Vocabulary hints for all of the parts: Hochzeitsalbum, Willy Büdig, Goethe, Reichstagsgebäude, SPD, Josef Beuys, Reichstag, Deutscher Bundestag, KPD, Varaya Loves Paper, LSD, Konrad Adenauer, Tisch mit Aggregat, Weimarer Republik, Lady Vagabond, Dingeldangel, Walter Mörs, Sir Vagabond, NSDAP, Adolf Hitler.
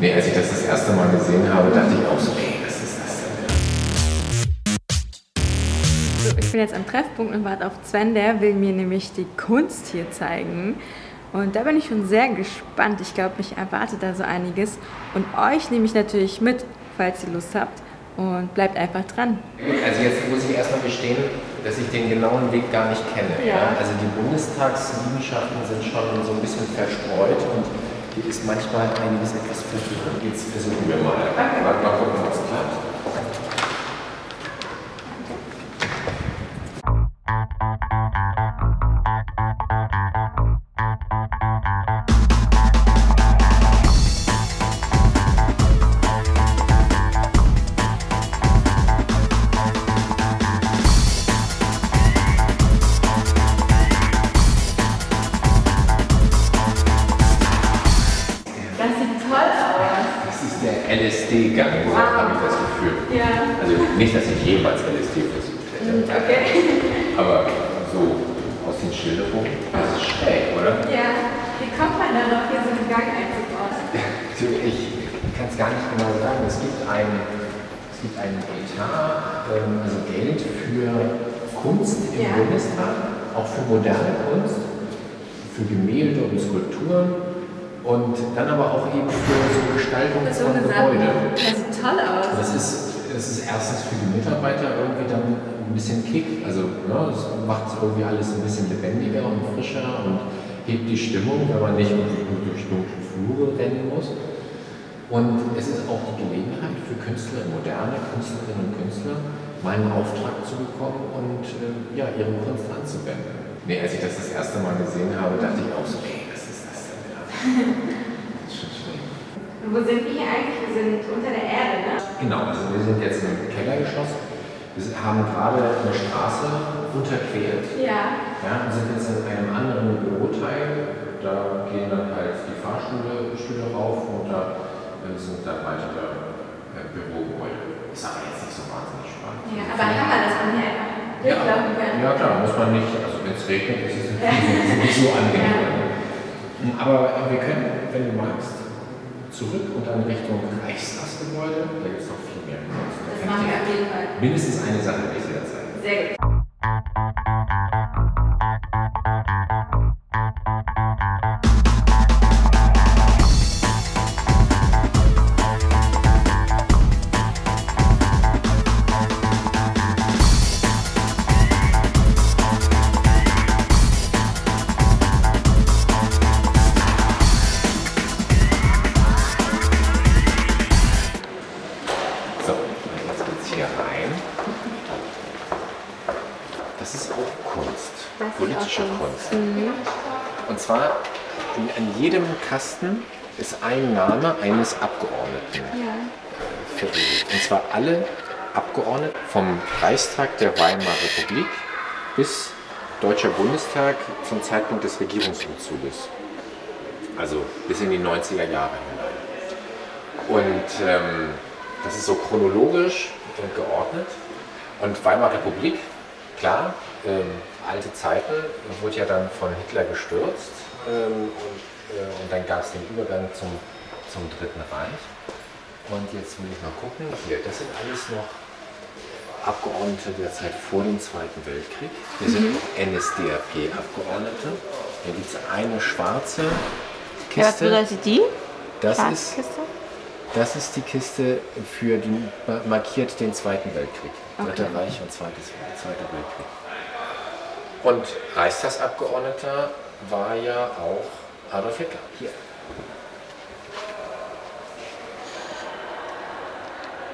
Nee, als ich das das erste Mal gesehen habe, dachte ich auch so, ey, was ist das denn? Ich bin jetzt am Treffpunkt und warte auf Sven, der will mir nämlich die Kunst hier zeigen. Und da bin ich schon sehr gespannt. Ich glaube, mich erwartet da so einiges. Und euch nehme ich natürlich mit, falls ihr Lust habt. Und bleibt einfach dran. Also jetzt muss ich erstmal gestehen, dass ich den genauen Weg gar nicht kenne. Ja. Also die Bundestagsliegenschaften sind schon so ein bisschen verstreut und hier ist manchmal einiges etwas verwirrend. Jetzt versuchen wir mal. Okay. Mal gucken, was klappt. LSD-Gang, so habe ich das Gefühl. Ja. Also nicht, dass ich jemals LSD versucht hätte. Okay. Aber so aus den Schilderungen, das ist schräg, oder? Ja. Wie kommt man dann auf hier so einen Gang einzubauen? Ich kann es gar nicht genau sagen. Es gibt ein Etat, also Geld für Kunst im Bundestag, auch für moderne Kunst, für Gemälde und Skulpturen. Und dann aber auch eben für so Gestaltung von Gebäuden. Das sieht toll aus. Das ist erstens für die Mitarbeiter irgendwie dann ein bisschen Kick. Also ne, das macht irgendwie alles ein bisschen lebendiger und frischer und hebt die Stimmung, wenn man nicht durch dunkle Flure rennen muss. Und es ist auch die Gelegenheit für Künstler, moderne Künstlerinnen und Künstler, mal einen Auftrag zu bekommen und ja, ihre Kunst anzuwenden. Nee, als ich das das erste Mal gesehen habe, dachte ich auch so, ey, das ist schon schlimm. Und wo sind wir eigentlich? Wir sind unter der Erde, ne? Genau, also wir sind jetzt im Kellergeschoss. Wir haben gerade eine Straße unterquert. Ja. Ja, und sind jetzt in einem anderen Büroteil. Da gehen dann halt die Fahrstühle rauf und da sind dann weitere Bürogebäude. Ist aber jetzt nicht so wahnsinnig spannend. Ja, aber Hammer, dass man hier einfach durchlaufen kann. Ja, klar, muss man nicht. Also wenn es regnet, ist es nicht so angenehm. Ja. Aber wir können, wenn du magst, zurück und dann Richtung Reichstagsgebäude. Da gibt es noch viel mehr. Das machen wir auf jeden Fall. Mindestens eine Sache will ich dir zeigen. Sehr gut. Das ist auch Kunst, politische Kunst. Und zwar an jedem Kasten ist ein Name eines Abgeordneten verewigt. Und zwar alle Abgeordneten vom Reichstag der Weimarer Republik bis Deutscher Bundestag zum Zeitpunkt des Regierungsumzuges. Also bis in die 90er Jahre hinein. Und das ist so chronologisch geordnet. Und Weimarer Republik, klar, alte Zeiten, wurde ja dann von Hitler gestürzt und dann gab es den Übergang zum Dritten Reich. Und jetzt will ich mal gucken, hier, das sind alles noch Abgeordnete der Zeit vor dem Zweiten Weltkrieg. Hier sind NSDAP-Abgeordnete. Hier gibt es eine schwarze Kiste. Was bedeutet die? Das ist die Kiste, für die markiert den Zweiten Weltkrieg. Okay. Dritter Reich und Zweiter Weltkrieg. Und Reichstagsabgeordneter war ja auch Adolf Hitler. Hier.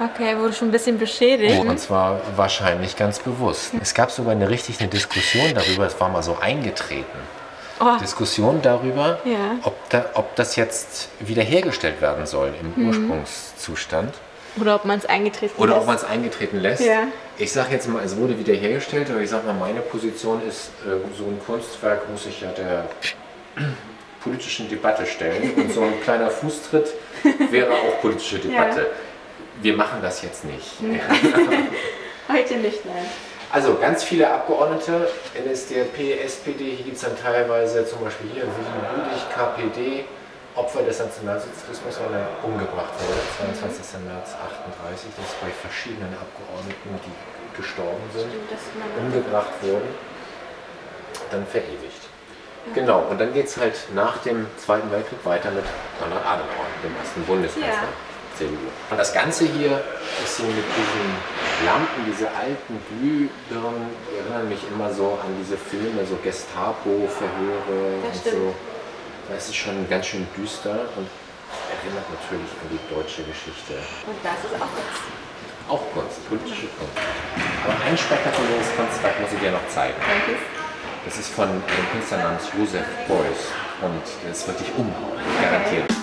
Okay, er wurde schon ein bisschen beschädigt. Oh, und zwar wahrscheinlich ganz bewusst. Es gab sogar eine richtige Diskussion darüber, es war mal so eingetreten. Oh. Diskussion darüber, ob das jetzt wiederhergestellt werden soll im Ursprungszustand. Oder ob man es eingetreten lässt. Ja. Ich sage jetzt mal, es wurde wiederhergestellt, aber ich sage mal, meine Position ist, so ein Kunstwerk muss sich ja der politischen Debatte stellen. Und so ein kleiner Fußtritt wäre auch politische Debatte. Ja. Wir machen das jetzt nicht. Ja. Heute nicht, nein. Also ganz viele Abgeordnete, NSDAP, SPD, hier gibt es dann teilweise zum Beispiel hier Willy Büdig, KPD, Opfer des Nationalsozialismus, weil er umgebracht wurde, 22. März 1938. Das ist bei verschiedenen Abgeordneten, die gestorben sind, umgebracht wurden, dann verewigt. Ja. Genau, und dann geht es halt nach dem Zweiten Weltkrieg weiter mit Konrad Adenauer, dem ersten Bundeskanzler. Ja. Und das Ganze hier ist hier mit diesen Lampen, diese alten Glühbirnen, die erinnern mich immer so an diese Filme, so Gestapo-Verhöre und so. Da ist es schon ganz schön düster und erinnert natürlich an die deutsche Geschichte. Und das ist auch Kunst. Auch Kunst, politische Kunst. Aber ein spektakuläres Kunstwerk muss ich dir noch zeigen. Danke. Das ist von einem Künstler namens Josef Beuys und das wird dich umhauen, garantiert. Okay.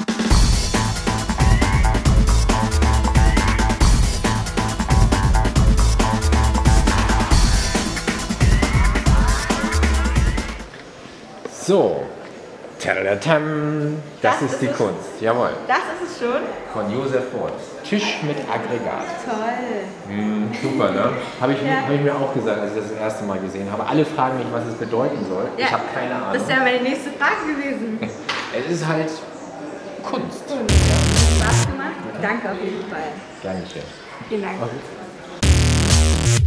So, tadadadam, das ist die Kunst, jawohl. Das ist es schon? Von Josef Beuys. Tisch mit Aggregat. Toll. Super, ne? Hab ich mir auch gesagt, als ich das erste Mal gesehen habe. Alle fragen mich, was es bedeuten soll. Ja, ich habe keine Ahnung. Das ist ja meine nächste Frage gewesen. Es ist halt Kunst. Cool. Ja. Spaß gemacht? Danke auf jeden Fall. Dankeschön. Vielen Dank. Okay.